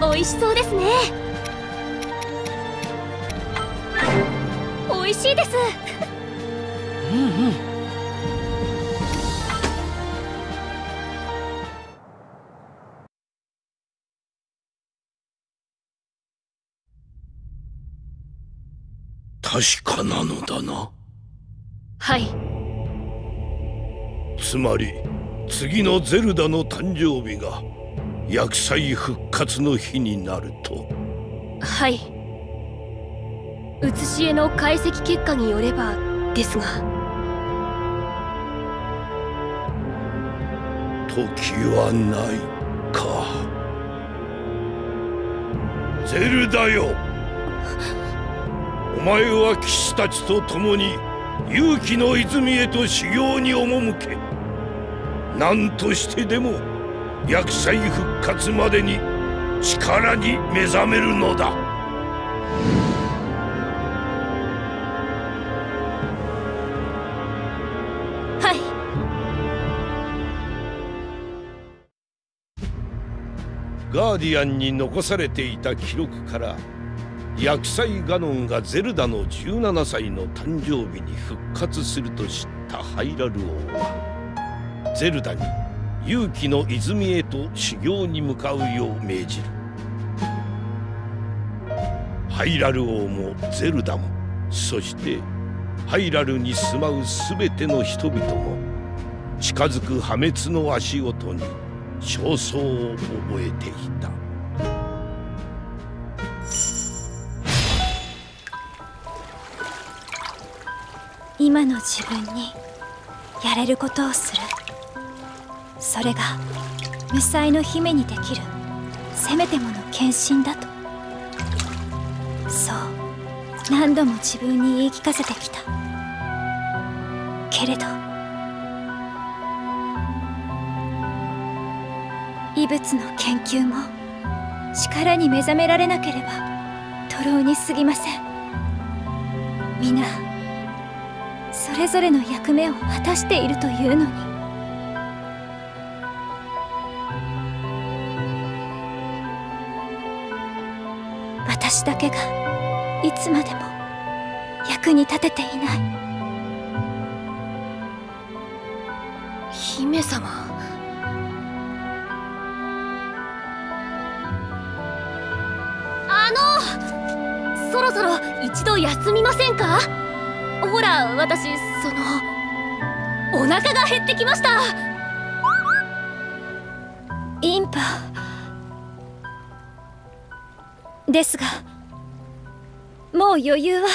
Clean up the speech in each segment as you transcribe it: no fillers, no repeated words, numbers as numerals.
美味しそうですね。美味しいです。うんうん。確かなのだな。はい。つまり次のゼルダの誕生日が厄災復活の日になると。はい。写し絵の解析結果によればですが。時はないか。ゼルダよ、お前は騎士たちと共に勇気の泉へと修行に赴け。何としてでも厄災復活までに力に目覚めるのだ。はい。ガーディアンに残されていた記録から厄災ガノンがゼルダの17歳の誕生日に復活すると知ったハイラル王はゼルダに勇気の泉へと修行に向かうよう命じる。ハイラル王もゼルダも、そしてハイラルに住まうすべての人々も近づく破滅の足音に焦燥を覚えていた。今の自分にやれることをする。それが無才の姫にできるせめてもの献身だと。そう何度も自分に言い聞かせてきたけれど、異物の研究も力に目覚められなければ徒労に過ぎません。皆それぞれの役目を果たしているというのに。私だけがいつまでも役に立てていない。姫様、そろそろ一度休みませんか。ほら私お腹が減ってきました。インパですが、もう余裕は。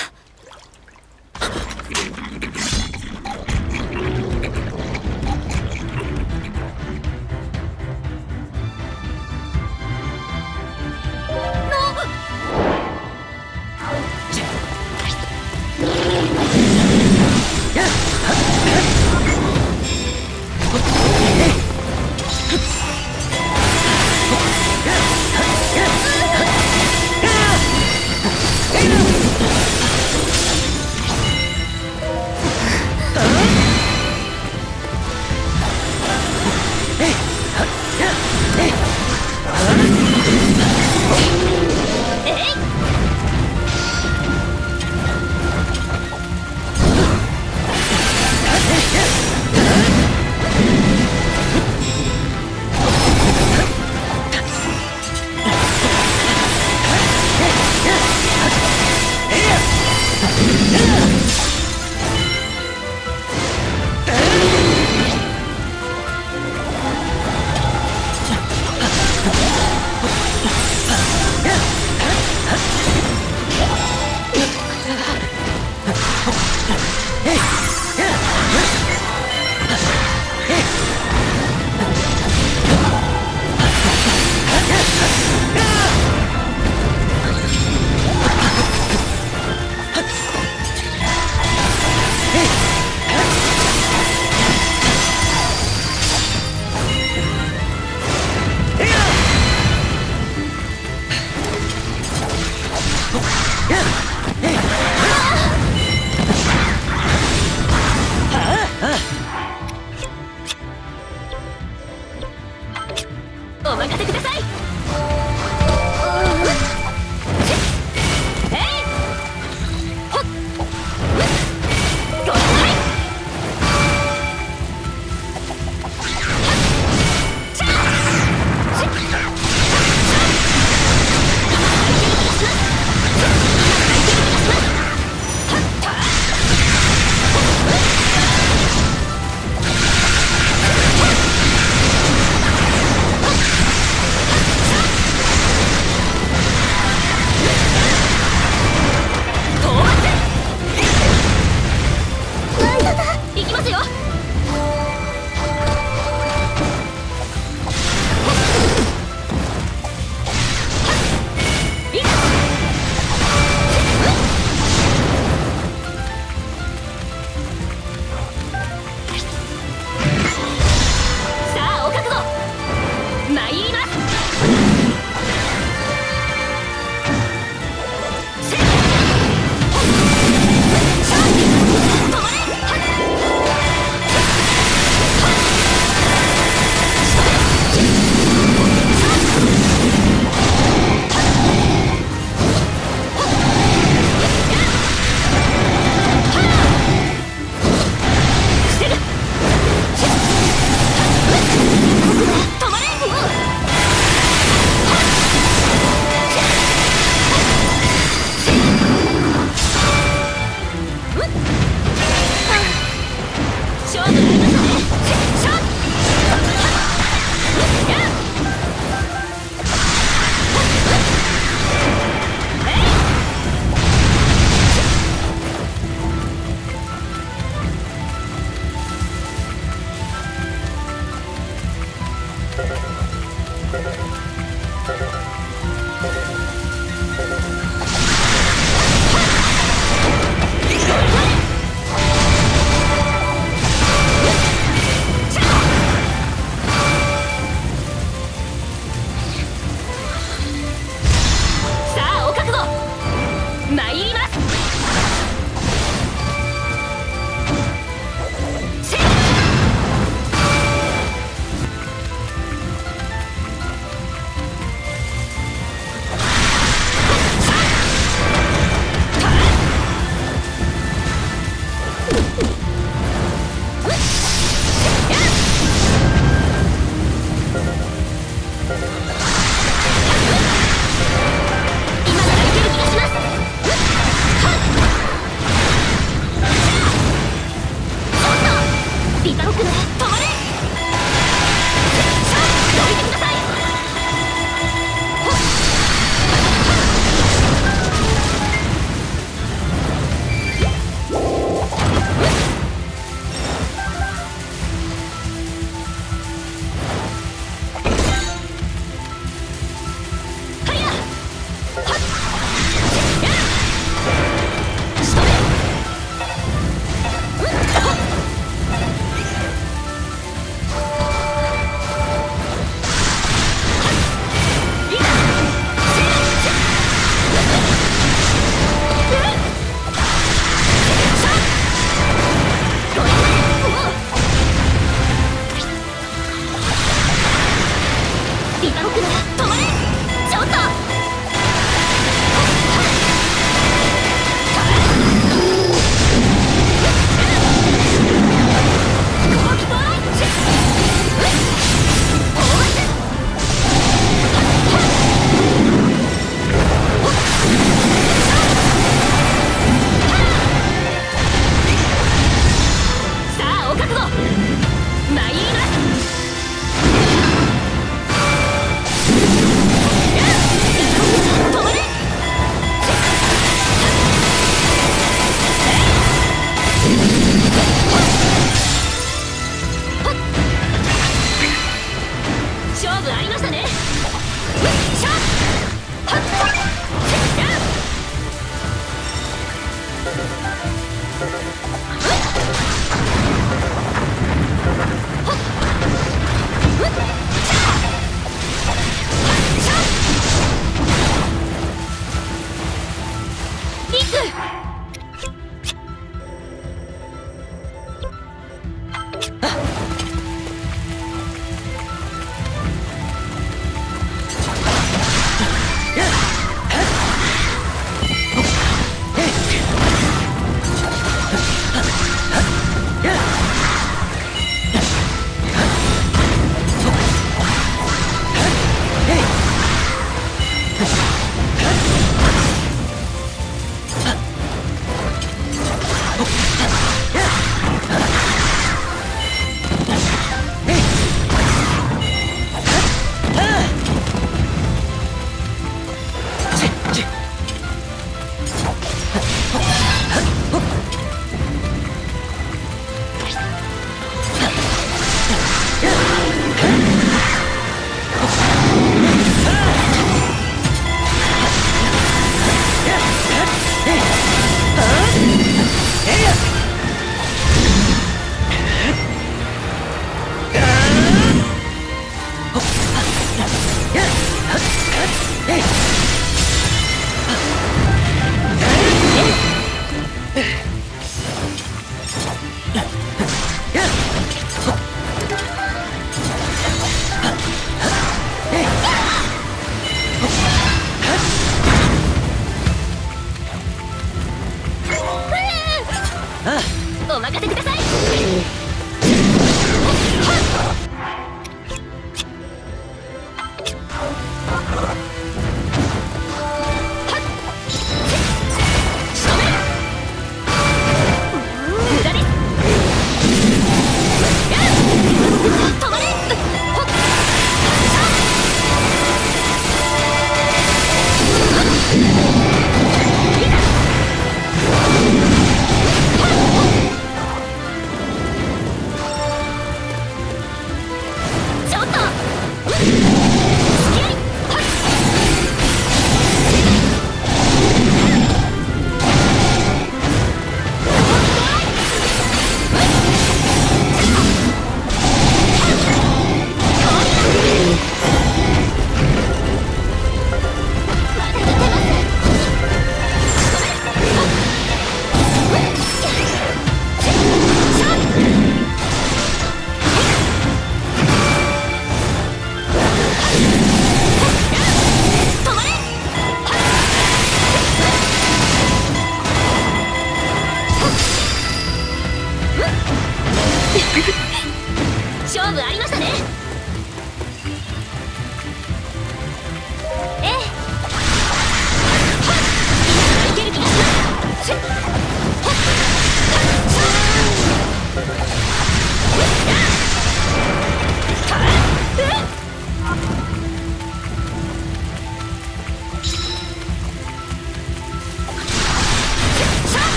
Yeah!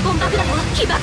黄金爆弾を起爆。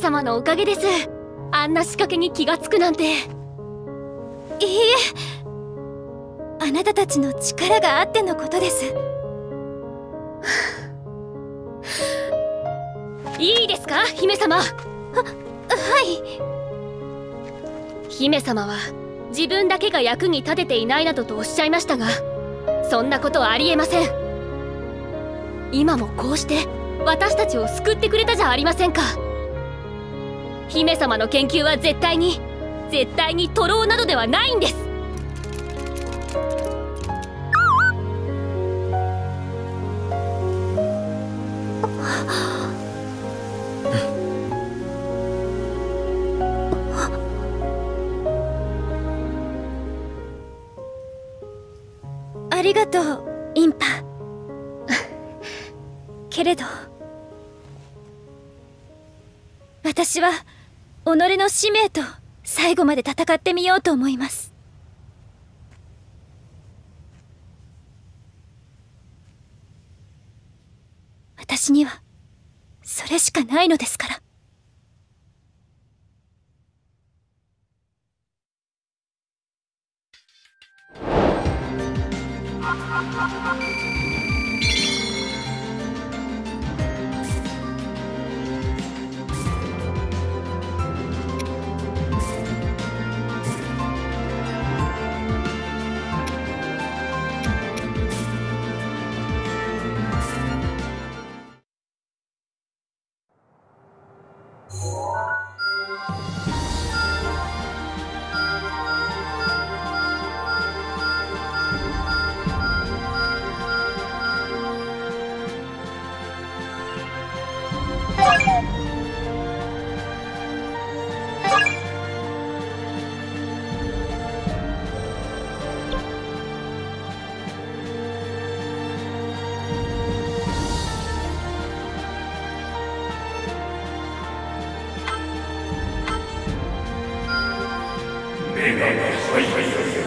様のおかげです。あんな仕掛けに気がつくなんて。いいえ、あなたたちの力があってのことです。いいですか、姫様。は、はい。姫様は自分だけが役に立てていないなどとおっしゃいましたが、そんなことはありえません。今もこうして私たちを救ってくれたじゃありませんか。姫様の研究は絶対にトローなどではないんです。ありがとう、インパ。けれど私は己の使命と最後まで戦ってみようと思います。私にはそれしかないのですから。はいはいはい。